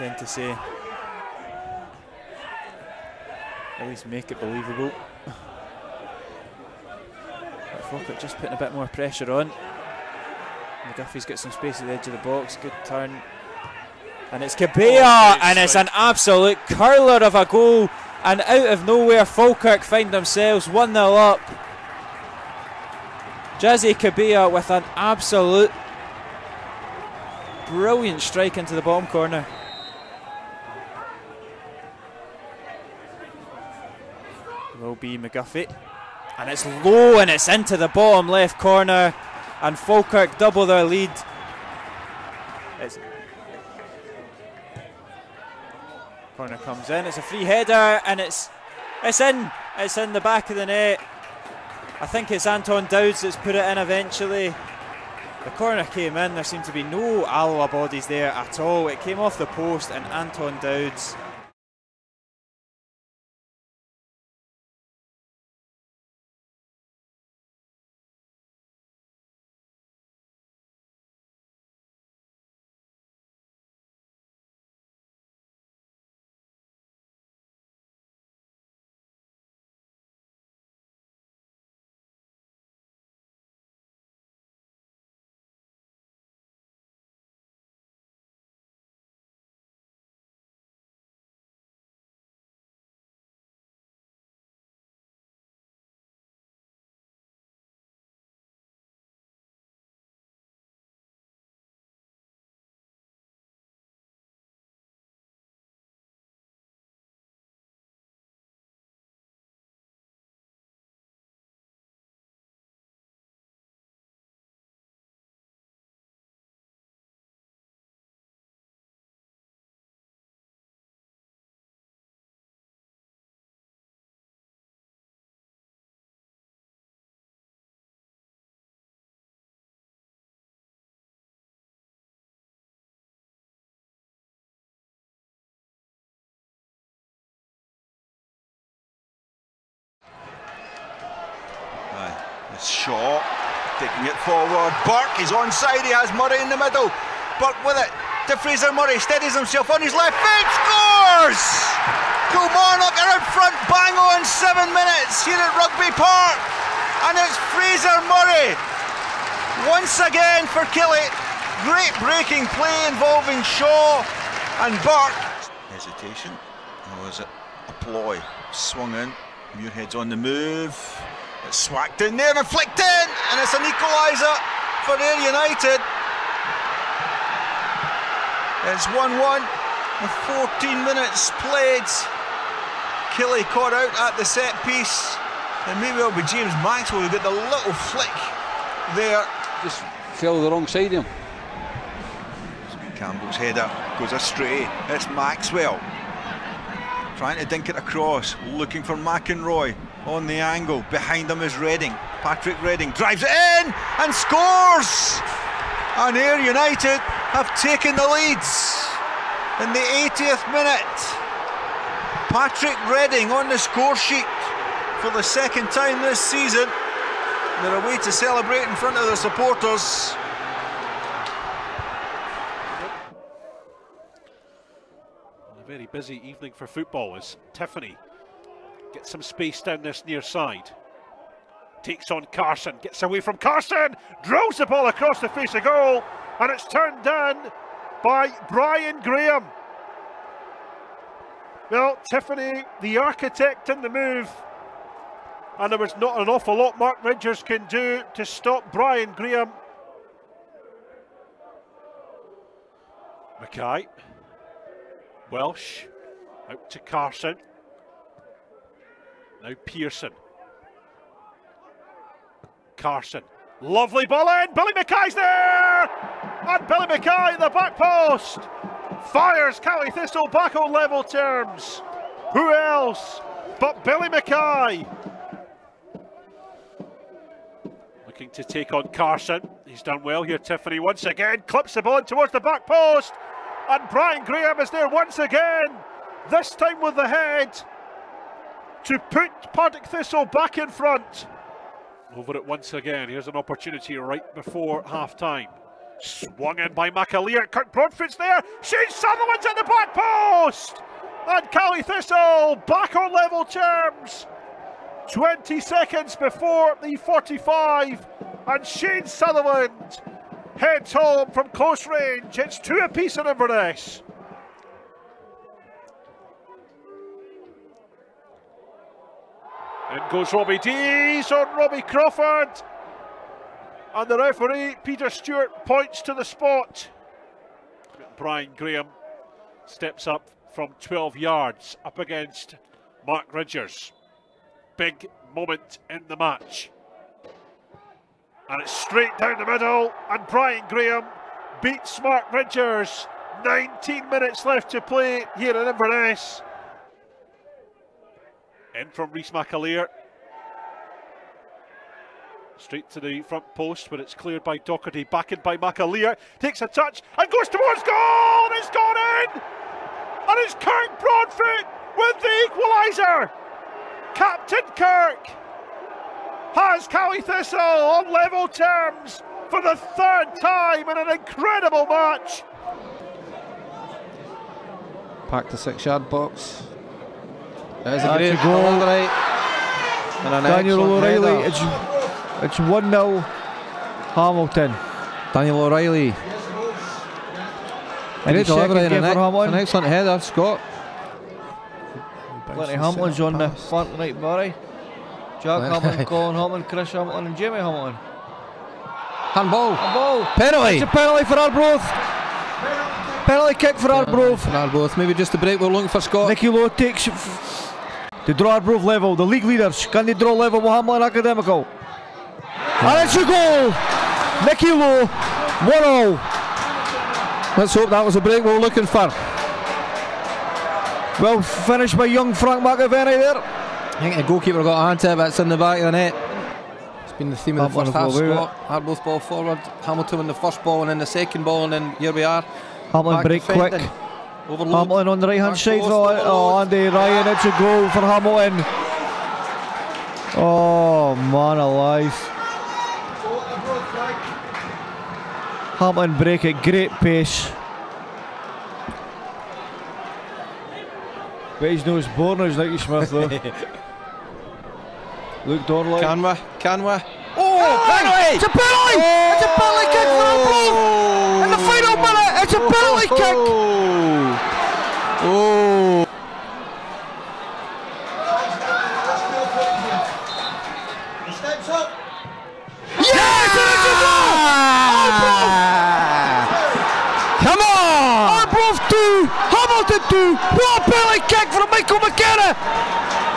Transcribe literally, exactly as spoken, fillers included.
tend to say. At least make it believable. But Falkett just putting a bit more pressure on. McGuffey's got some space at the edge of the box. Good turn. And it's Kabia, oh, and it's an absolute curler of a goal. And out of nowhere, Falkirk find themselves one nil up. Jazzy Kabia with an absolute brilliant strike into the bottom corner. Will be McGuffey. And it's low, and it's into the bottom left corner. And Falkirk double their lead. It's corner comes in, it's a free header, and it's it's in, it's in the back of the net. I think it's Anton Dowds that's put it in eventually. The corner came in, there seemed to be no Alloa bodies there at all. It came off the post and Anton Dowds. Shaw taking it forward. Burke is onside, he has Murray in the middle. Burke with it to Fraser Murray, steadies himself on his left foot, scores! Kilmarnock are in front, bang on, seven minutes here at Rugby Park. And it's Fraser Murray once again for Killie. Great breaking play involving Shaw and Burke. Hesitation, or was it a ploy? Swung in, Muirhead's on the move. It's swacked in there and flicked in, and it's an equaliser for Ayr United. It's one one with fourteen minutes played. Killie caught out at the set piece, and maybe it'll be James Maxwell who got the little flick there. Just fell the wrong side of him. Campbell's header goes astray. It's Maxwell trying to dink it across, looking for McInerney. On the angle, behind him is Reading. Patrick Reading drives it in and scores! And Ayr United have taken the leads in the eightieth minute. Patrick Reading on the score sheet for the second time this season. They're away to celebrate in front of their supporters. A very busy evening for football as Tiffany get some space down this near side. Takes on Carson, gets away from Carson, drills the ball across the face of goal, and it's turned down by Brian Graham. Well, Tiffany, the architect in the move, and there was not an awful lot Mark Ridgers can do to stop Brian Graham. McKay, Welsh, out to Carson. Now Pearson. Carson. Lovely ball in. Billy McKay's there! And Billy McKay at the back post. Fires Caley Thistle back on level terms. Who else but Billy McKay? Looking to take on Carson. He's done well here, Tiffany, once again. Clips the ball in towards the back post. And Brian Graham is there once again. This time with the head to put Partick Thistle back in front. Over it once again. Here's an opportunity right before half time. Swung in by McAleer. Kirk Broadfoot's there. Shane Sutherland's at the back post. And Caley Thistle back on level terms. twenty seconds before the forty-five. And Shane Sutherland heads home from close range. It's two apiece in Inverness. In goes Robbie Dees on Robbie Crawford. And the referee, Peter Stewart, points to the spot. Brian Graham steps up from twelve yards up against Mark Ridgers. Big moment in the match. And it's straight down the middle, and Brian Graham beats Mark Ridgers. nineteen minutes left to play here in Inverness. In from Rhys McAleer. Straight to the front post, but it's cleared by Docherty, back in by McAleer, takes a touch and goes towards goal, and it's gone in! And it's Kirk Broadfoot with the equaliser! Captain Kirk has Caley Thistle on level terms for the third time in an incredible match. Packed the six-yard box. There's a great goal, right? And an Daniel O'Reilly, it's, it's one nil Hamilton. Daniel O'Reilly. Great delivery and an, an excellent header, Scott. Plenty Hamilton's on past. The front right body. Jack Hamilton, Colin Hamilton, Chris Hamilton and Jamie Hamilton. Handball. Handball. Penalty. It's a penalty for Arbroath. Penalty, penalty kick for Arbroath. For Arbroath. Maybe just a break we're looking for, Scott. Nicky Low takes to draw Arbroath level. The league leaders. Can they draw level with Hamilton Academical? Yeah. And it's a goal. Nicky Low. one all. Let's hope that was a break we were looking for. Well finished by young Frank McInerney there. I think the goalkeeper got a hand to it, but it's in the back of the net. It's been the theme of the first half, Scott. Arbroath ball forward, Hamilton on the first ball and then the second ball, and then here we are. Hamilton break quick. Overload. Hamilton on the right hand side. Oh, oh, Andy Ryan, it's a goal for Hamilton. Oh man alive. Hamilton break at great pace. But he's no as born as Nicky Smith though. Luke Dorland. Can we? Can we? Oh, oh penalty! It's a penalty! Oh, it's a penalty kick for Arbroath! Oh, in the final minute, it's a penalty oh, kick! Oh! He steps up! Yes! And it's a goal! Arbroath! Come on! Arbroath two! Hamilton two! What a penalty kick from Michael McKenna!